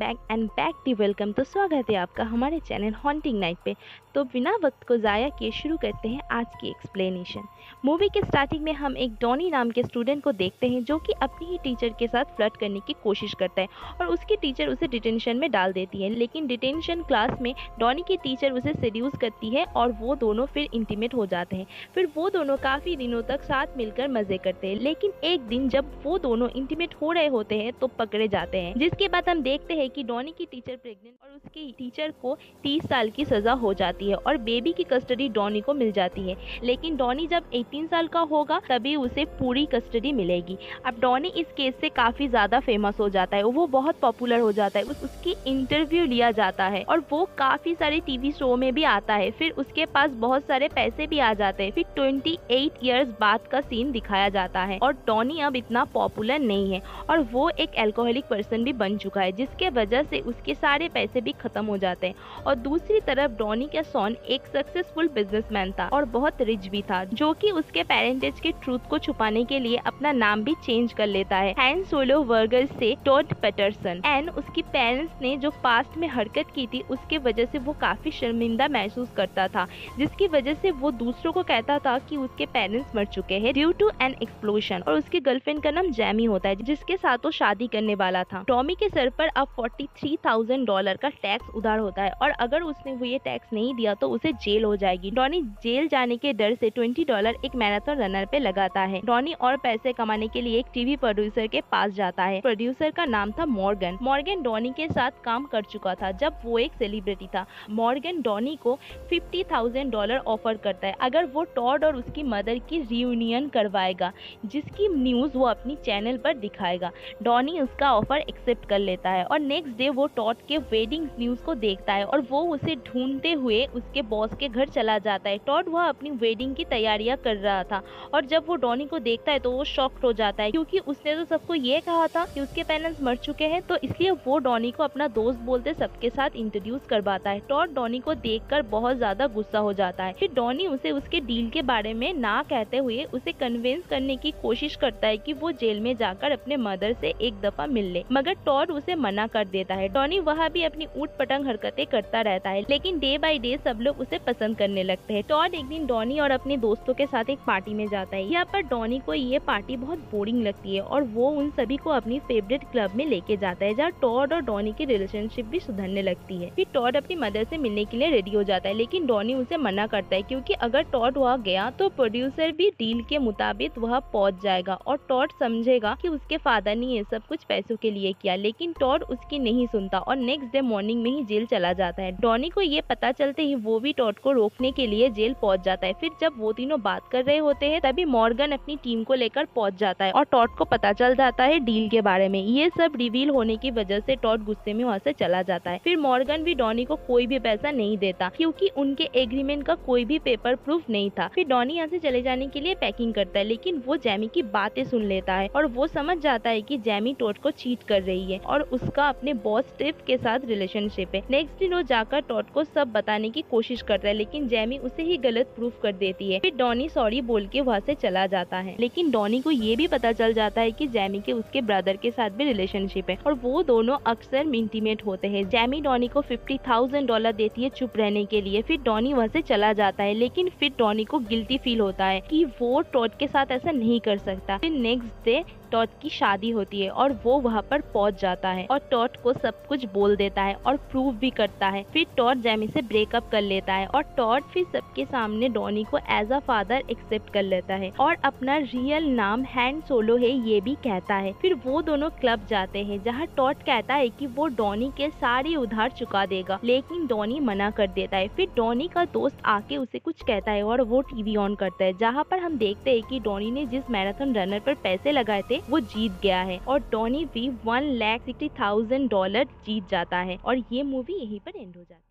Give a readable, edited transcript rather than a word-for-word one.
Back and back the welcome. तो स्वागत है आपका हमारे चैनल हॉन्टिंग नाइट पे। तो बिना वक्त को ज़ाया किए शुरू करते हैं आज की एक्सप्लेनेशन। मूवी के स्टार्टिंग में हम एक डॉनी नाम के स्टूडेंट को देखते हैं जो कि अपनी ही टीचर के साथ फ्लर्ट करने की कोशिश करता है और उसकी टीचर उसे डिटेंशन में डाल देती है। लेकिन डिटेंशन क्लास में डॉनी की टीचर उसे सेड्यूस करती है और वो दोनों फिर इंटीमेट हो जाते हैं। फिर वो दोनों काफ़ी दिनों तक साथ मिलकर मज़े करते हैं। लेकिन एक दिन जब वो दोनों इंटीमेट हो रहे होते हैं तो पकड़े जाते हैं, जिसके बाद हम देखते हैं कि डॉनी की टीचर प्रेग्नेंट और उसकी टीचर को 30 साल की सज़ा हो जाती है और बेबी की कस्टडी डॉनी को मिल जाती है। लेकिन डॉनी जब 18 साल का होगा तभी उसे पूरी कस्टडी मिलेगी। अब डॉनी इस केस से काफ़ी ज़्यादा फेमस हो जाता है, वो बहुत पॉपुलर हो जाता है, उसकी इंटरव्यू लिया जाता है और वो काफ़ी सारे टीवी शो में भी आता है। फिर उसके पास बहुत सारे पैसे भी आ जाते हैं। फिर 28 ईयर्स बाद का सीन दिखाया जाता है और डॉनी अब इतना पॉपुलर नहीं है और वो एक एल्कोहलिक पर्सन भी बन चुका है, जिसके वजह से उसके सारे पैसे भी खत्म हो जाते हैं। और दूसरी तरफ डॉनी का सॉन एक सक्सेसफुल बिजनेसमैन था और बहुत रिच भी था, जो कि उसके पेरेंटेज के ट्रूथ को छुपाने के लिए अपना नाम भी चेंज कर लेता है हैन सोलोवर्गर से टॉड पैटरसन। एंड उसकी पेरेंट्स ने जो पास्ट में हरकत की थी उसके वजह से वो काफी शर्मिंदा महसूस करता था, जिसकी वजह से वो दूसरों को कहता था कि उसके पेरेंट्स मर चुके हैं ड्यू टू एन एक्सप्लोजन। और उसकी गर्लफ्रेंड का नाम जेमी होता है, जिसके साथ वो शादी करने वाला था। टॉमी के सर पर अब $43,000 का टैक्स उधार होता है और अगर उसने वो ये टैक्स नहीं दिया तो उसे जेल हो जाएगी। डॉनी जेल जाने के डर से $20 एक मैराथन रनर पे लगाता है। डॉनी और पैसे कमाने के लिए एक टीवी प्रोड्यूसर के पास जाता है। प्रोड्यूसर का नाम था मॉर्गन। मॉर्गन डॉनी के साथ काम कर चुका था जब वो एक सेलिब्रिटी था। मॉर्गन डॉनी को $50,000 ऑफर करता है अगर वो टॉड और उसकी मदर की रियूनियन करवाएगा, जिसकी न्यूज वो अपनी चैनल पर दिखाएगा। डॉनी उसका ऑफर एक्सेप्ट कर लेता है और नेक्स्ट डे वो टॉड के वेडिंग न्यूज को देखता है और वो उसे ढूंढते हुए उसके बॉस के घर चला जाता है। टॉड वह अपनी वेडिंग की तैयारियां कर रहा था और जब वो डॉनी को देखता है तो वो शॉक्ड हो जाता है, क्योंकि उसने तो सबको ये कहा था कि उसके पेरेंट्स मर चुके हैं। तो इसलिए वो डॉनी को अपना दोस्त बोलते सबके साथ इंट्रोड्यूस करवाता है। टॉड डॉनी को देखकर बहुत ज्यादा गुस्सा हो जाता है। फिर डॉनी उसे उसके डील के बारे में ना कहते हुए उसे कन्विंस करने की कोशिश करता है कि वो जेल में जाकर अपने मदर से एक दफा मिल ले, मगर टॉड उसे मना कर देता है। डॉनी वहाँ भी अपनी ऊटपटांग हरकतें करता रहता है, लेकिन डे बाय डे सब लोग उसे पसंद करने लगते हैं। टॉड एक दिन डॉनी और अपने दोस्तों के साथ एक पार्टी में जाता है। यहाँ पर डॉनी को ये पार्टी बहुत बोरिंग लगती है और वो उन सभी को अपनी फेवरेट क्लब में लेके जाता है, जहाँ टॉड और डॉनी की रिलेशनशिप भी सुधरने लगती है। फिर टॉड अपनी मदर से मिलने के लिए रेडी हो जाता है, लेकिन डॉनी उसे मना करता है क्योंकि अगर टॉड वहाँ गया तो प्रोड्यूसर भी डील के मुताबिक वहाँ पहुँच जाएगा और टॉड समझेगा कि उसके फादर ने ये सब कुछ पैसों के लिए किया। लेकिन टॉड उसकी नहीं सुनता और नेक्स्ट डे मॉर्निंग में ही जेल चला जाता है। डॉनी को ये पता चलते ही वो भी टॉड को रोकने के लिए जेल पहुंच जाता है। फिर जब वो तीनों बात कर रहे होते हैं तभी मॉर्गन अपनी टीम को लेकर पहुंच जाता है और टॉड को पता चल जाता है डील के बारे में। ये सब रिवील होने की वजह से टॉड गुस्से में वहाँ से चला जाता है। फिर मॉर्गन भी डॉनी को कोई भी पैसा नहीं देता क्योंकि उनके एग्रीमेंट का कोई भी पेपर प्रूफ नहीं था। फिर डॉनी यहाँ से चले जाने के लिए पैकिंग करता है, लेकिन वो जेमी की बातें सुन लेता है और वो समझ जाता है कि जेमी टॉड को चीट कर रही है और उसका अपने बॉस टिफ के साथ रिलेशनशिप है। नेक्स्ट दिन वो जाकर टॉड को सब बताने की कोशिश करता है, लेकिन जेमी उसे ही गलत प्रूफ कर देती है। फिर डॉनी सॉरी बोल के वहाँ से चला जाता है, लेकिन डॉनी को ये भी पता चल जाता है कि जेमी के उसके ब्रदर के साथ भी रिलेशनशिप है और वो दोनों अक्सर इंटीमेट होते हैं। जेमी डॉनी को $50,000 देती है चुप रहने के लिए। फिर डॉनी वहाँ से चला जाता है, लेकिन फिर डॉनी को गिल्टी फील होता है कि वो टॉड के साथ ऐसा नहीं कर सकता। फिर नेक्स्ट डे टॉड की शादी होती है और वो वहाँ पर पहुँच जाता है और टॉड को सब कुछ बोल देता है और प्रूव भी करता है। फिर टॉड जेमी से ब्रेकअप कर लेता है और टॉड फिर सबके सामने डॉनी को एज अ फादर एक्सेप्ट कर लेता है और अपना रियल नाम हैन सोलो है ये भी कहता है। फिर वो दोनों क्लब जाते हैं, जहाँ टॉड कहता है कि वो डॉनी के सारे उधार चुका देगा, लेकिन डॉनी मना कर देता है। फिर डॉनी का दोस्त आके उसे कुछ कहता है और वो टीवी ऑन करता है, जहाँ पर हम देखते है की डॉनी ने जिस मैराथन रनर पर पैसे लगाए थे वो जीत गया है और डॉनी भी $1,60,000 जीत जाता है। और ये मूवी यहीं पर एंड हो जाती है।